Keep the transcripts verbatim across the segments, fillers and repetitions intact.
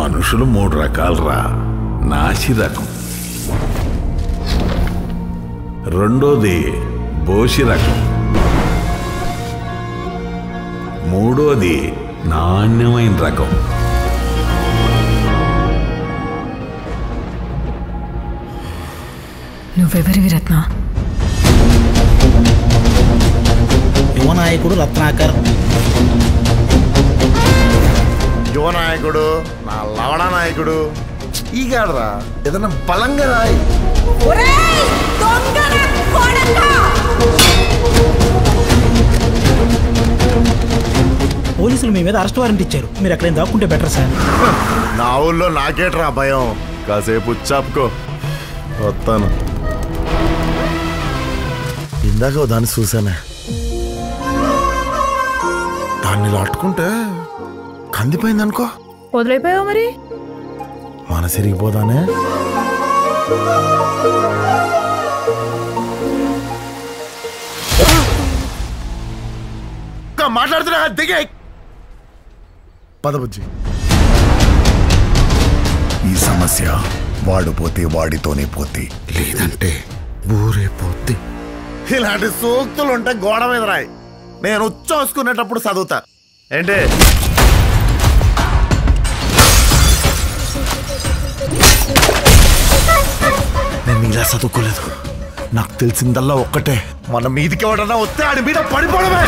మనుషులు మూడు రకాలరా నాసి రకం, రెండోది బోసి రకం, మూడోది నాణ్యమైన రకం. నువ్వెవరివి రత్న? యువనాయకుడు రత్నాకర్. యువనాయకుడు నా లవణ నాయకుడు. ఈ గాడరా ఏదన్నా బలంగా రాయి. పోలీసులు మీ మీద అరెస్ట్ వారెంట్ ఇచ్చారు, మీరు ఎక్కడైనా దాక్కుంటే బెటర్ సార్. నా ఊళ్ళో నాకేట్రా భయం, కాసేపు చాపుకో వస్తాను. ఇందాక దాన్ని చూసానా, దాన్ని లాట్టుకుంటే కందిపోయింది అనుకో. వదిలైపోయావు మరి, మనసిరిగిపోదానే. మాట్లాడుతున్నా దిగే పదబుజ్జి. ఈ సమస్య వాడు పోతే వాడితోనే పోతే, లేదంటే ఊరే పోతే. ఇలాంటి సూక్తులు ఉంటే గోడ మీద రాయి, నేను ఉచ్చేసుకునేటప్పుడు చదువుతా. ఏంటి నేను ఇలా చదువుకోలేదు, నాకు తెలిసిందల్లా ఒక్కటే, మన మీదికి ఎవడన్నా వస్తే ఆడి మీద పడిపోవడమే.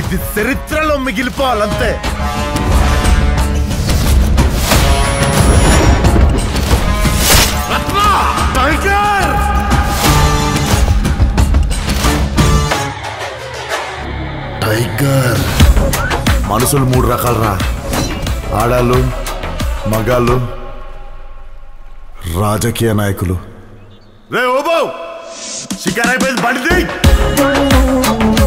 ఇది చరిత్రలో మిగిలిపోవాలంతే. టైగర్. మనుషులు మూడు రకాలరా, ఆడాలు, మగాళ్ళు, రాజకీయ నాయకులు. రే ఓబో, షికారైపోయింది బండిది.